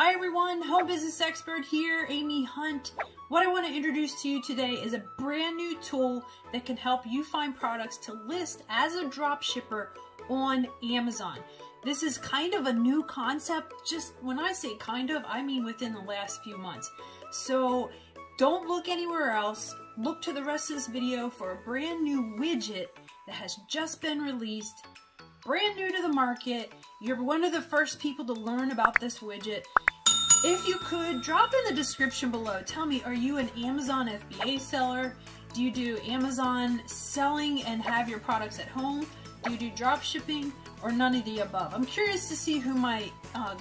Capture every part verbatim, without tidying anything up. Hi everyone, home business expert here, Amy Hunt. What I want to introduce to you today is a brand new tool that can help you find products to list as a drop shipper on Amazon. This is kind of a new concept. Just when I say kind of, I mean within the last few months. So don't look anywhere else. Look to the rest of this video for a brand new widget that has just been released, brand new to the market. You're one of the first people to learn about this widget. If you could, drop in the description below. Tell me, are you an Amazon F B A seller? Do you do Amazon selling and have your products at home? Do you do drop shipping or none of the above? I'm curious to see who my uh,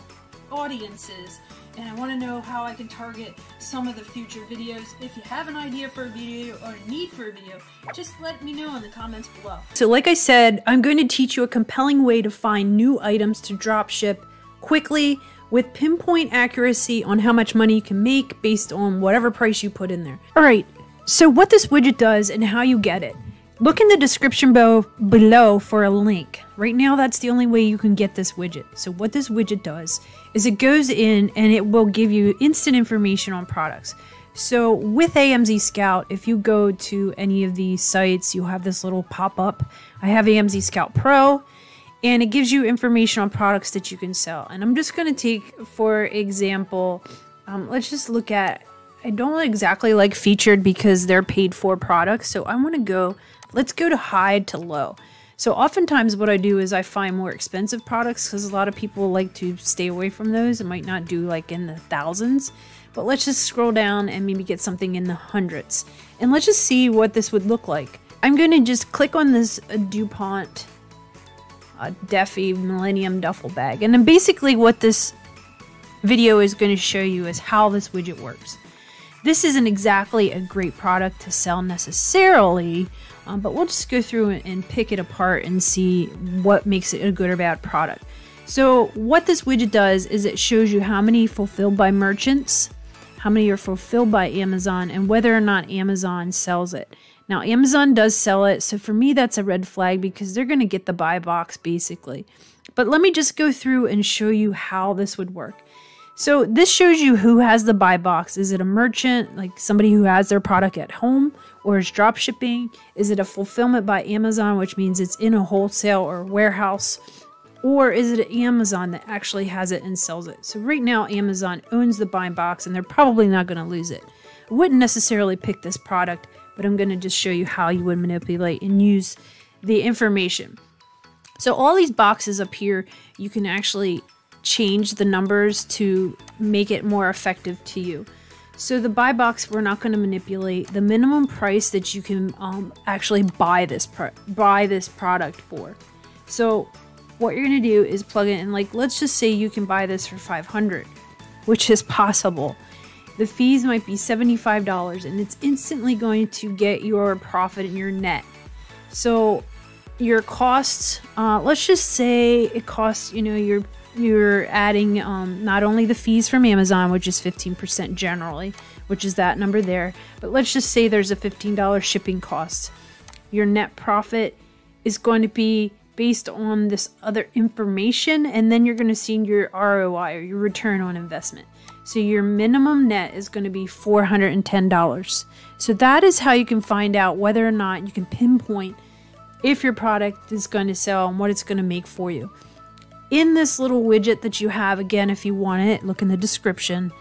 audience is, and I want to know how I can target some of the future videos. If you have an idea for a video or a need for a video, just let me know in the comments below. So like I said, I'm going to teach you a compelling way to find new items to drop ship quickly with pinpoint accuracy on how much money you can make based on whatever price you put in there. All right, so what this widget does and how you get it. Look in the description below for a link. Right now, that's the only way you can get this widget. So what this widget does is it goes in and it will give you instant information on products. So with A M Z Scout, if you go to any of these sites, you'll have this little pop-up. I have A M Z Scout Pro, and it gives you information on products that you can sell. And I'm just going to take, for example, um, let's just look at, I don't exactly like featured because they're paid for products. So I want to go... Let's go to high to low. So oftentimes what I do is I find more expensive products because a lot of people like to stay away from those. It might not do like in the thousands, but let's just scroll down and maybe get something in the hundreds. And let's just see what this would look like. I'm going to just click on this uh, DuPont A Deffy Millennium duffel bag. And then basically what this video is going to show you is how this widget works. This isn't exactly a great product to sell necessarily, um, but we'll just go through and, and pick it apart and see what makes it a good or bad product. So what this widget does is it shows you how many fulfilled by merchants, how many are fulfilled by Amazon, and whether or not Amazon sells it. Now Amazon does sell it, so for me that's a red flag because they're going to get the buy box basically. But let me just go through and show you how this would work. So this shows you who has the buy box. Is it a merchant, like somebody who has their product at home or is drop shipping? Is it a fulfillment by Amazon, which means it's in a wholesale or warehouse? Or is it Amazon that actually has it and sells it? So right now, Amazon owns the buy box and they're probably not going to lose it. I wouldn't necessarily pick this product, but I'm going to just show you how you would manipulate and use the information. So all these boxes up here, you can actually change the numbers to make it more effective to you. So the buy box, we're not going to manipulate. The minimum price that you can um, actually buy this pro buy this product for. So what you're going to do is plug it in. Like, let's just say you can buy this for five hundred dollars, which is possible. The fees might be seventy-five dollars, and it's instantly going to get your profit and your net. So your costs, uh, let's just say it costs, you know, your You're adding um, not only the fees from Amazon, which is fifteen percent generally, which is that number there, but let's just say there's a fifteen dollar shipping cost. Your net profit is going to be based on this other information, and then you're going to see your R O I, or your return on investment. So your minimum net is going to be four hundred ten dollars. So that is how you can find out whether or not you can pinpoint if your product is going to sell and what it's going to make for you. In this little widget that you have, again, if you want it, look in the description,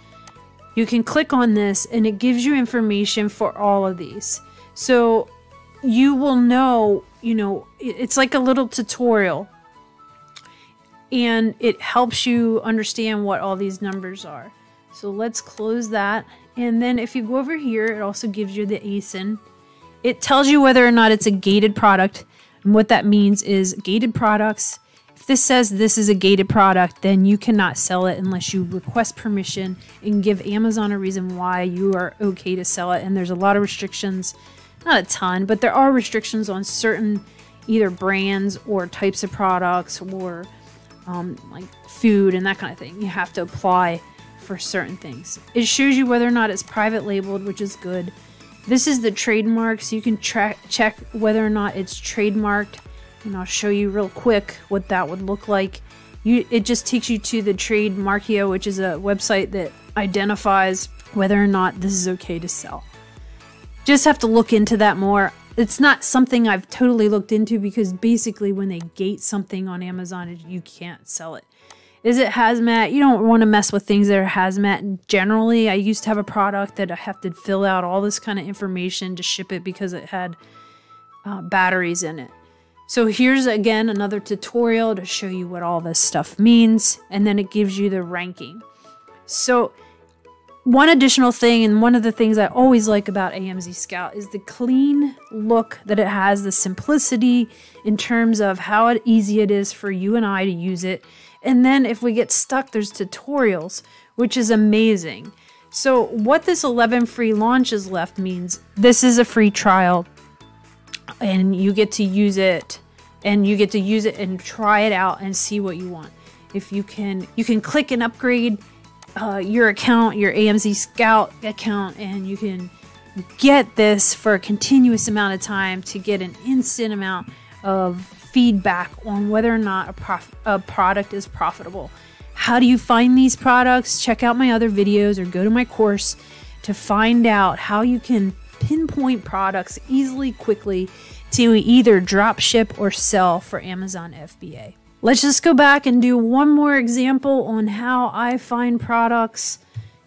you can click on this and it gives you information for all of these. So you will know, you know, it's like a little tutorial and it helps you understand what all these numbers are. So let's close that. And then if you go over here, it also gives you the A S I N. It tells you whether or not it's a gated product. And what that means is gated products, if this says this is a gated product, then you cannot sell it unless you request permission and give Amazon a reason why you are okay to sell it. And there's a lot of restrictions, not a ton, but there are restrictions on certain either brands or types of products or um, like food and that kind of thing. You have to apply for certain things. It shows you whether or not it's private labeled, which is good. This is the trademark, so you can track check whether or not it's trademarked. And I'll show you real quick what that would look like. you, it just takes you to the Trademarkia, which is a website that identifies whether or not this is okay to sell. Just have to look into that more. It's not something I've totally looked into, because basically when they gate something on Amazon, you can't sell it. Is it hazmat? You don't want to mess with things that are hazmat. And generally, I used to have a product that I have to fill out all this kind of information to ship it because it had uh, batteries in it. So here's, again, another tutorial to show you what all this stuff means. And then it gives you the ranking. So one additional thing, and one of the things I always like about A M Z Scout, is the clean look that it has, the simplicity in terms of how easy it is for you and I to use it. And then if we get stuck, there's tutorials, which is amazing. So what this eleven free launches left means, this is a free trial, and you get to use it, and you get to use it and try it out and see what you want. If you can, you can click and upgrade Uh, your account, your A M Z Scout account, and you can get this for a continuous amount of time to get an instant amount of feedback on whether or not a, prof a product is profitable. How do you find these products? Check out my other videos or go to my course to find out how you can pinpoint products easily, quickly to either drop ship or sell for Amazon F B A. Let's just go back and do one more example on how I find products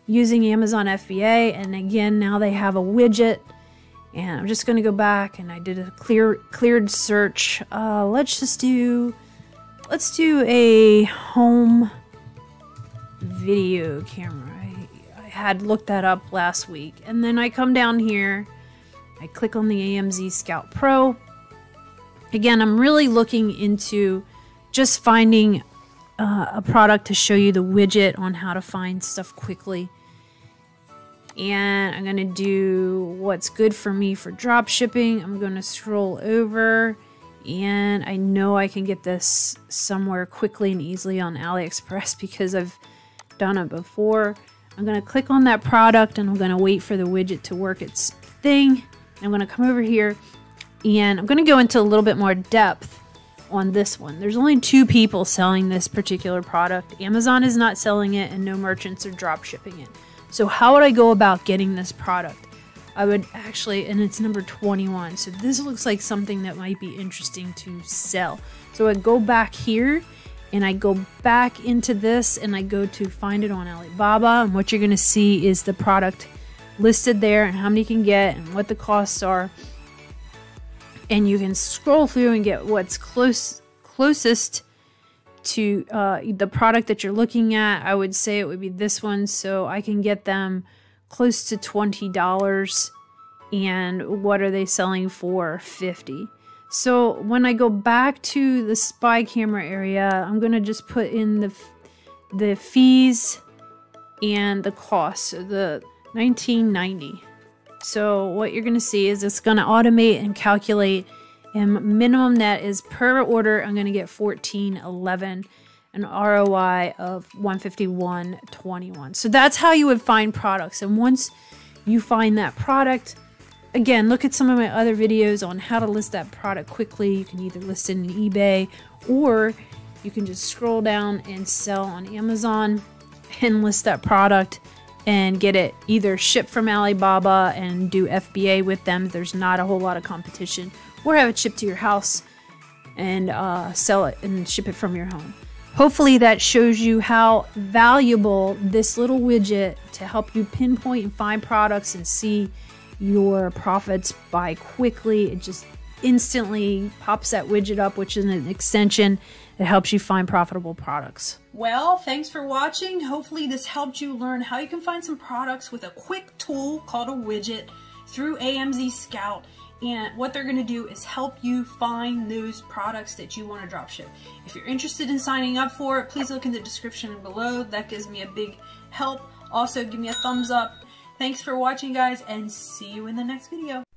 using Amazon F B A. And again, now they have a widget, and I'm just going to go back, and I did a clear cleared search. Uh, let's just do, let's do a home video camera. I, I had looked that up last week, and then I come down here, I click on the A M Z Scout Pro. Again, I'm really looking into just finding uh, a product to show you the widget on how to find stuff quickly. And I'm going to do what's good for me for drop shipping. I'm going to scroll over, and I know I can get this somewhere quickly and easily on AliExpress because I've done it before. I'm going to click on that product, and I'm going to wait for the widget to work its thing. I'm going to come over here, and I'm going to go into a little bit more depth on this one. There's only two people selling this particular product. Amazon is not selling it, and no merchants are drop shipping it. So how would I go about getting this product? I would actually, and it's number twenty-one, so this looks like something that might be interesting to sell. So I go back here, and I go back into this, and I go to find it on Alibaba, and what you're going to see is the product listed there and how many you can get and what the costs are. And you can scroll through and get what's close closest to uh, the product that you're looking at. I would say it would be this one, so I can get them close to twenty dollars. And what are they selling for? fifty dollars. So when I go back to the spy camera area, I'm going to just put in the, the fees and the cost, so the nineteen ninety. So what you're going to see is it's going to automate and calculate, and minimum net is per order. I'm going to get fourteen eleven, an R O I of one fifty-one twenty-one. So that's how you would find products. And once you find that product, again, look at some of my other videos on how to list that product quickly. You can either list it in eBay, or you can just scroll down and sell on Amazon and list that product and get it either shipped from Alibaba and do F B A with them. There's not a whole lot of competition, or have it shipped to your house and uh, sell it and ship it from your home. Hopefully that shows you how valuable this little widget to help you pinpoint and find products and see your profits by quickly. It just instantly pops that widget up, which is an extension that helps you find profitable products. Well, thanks for watching. Hopefully this helped you learn how you can find some products with a quick tool called a widget through A M Z Scout. And what they're going to do is help you find those products that you want to drop ship. If you're interested in signing up for it, please look in the description below. That gives me a big help. Also, give me a thumbs up. Thanks for watching, guys, and see you in the next video.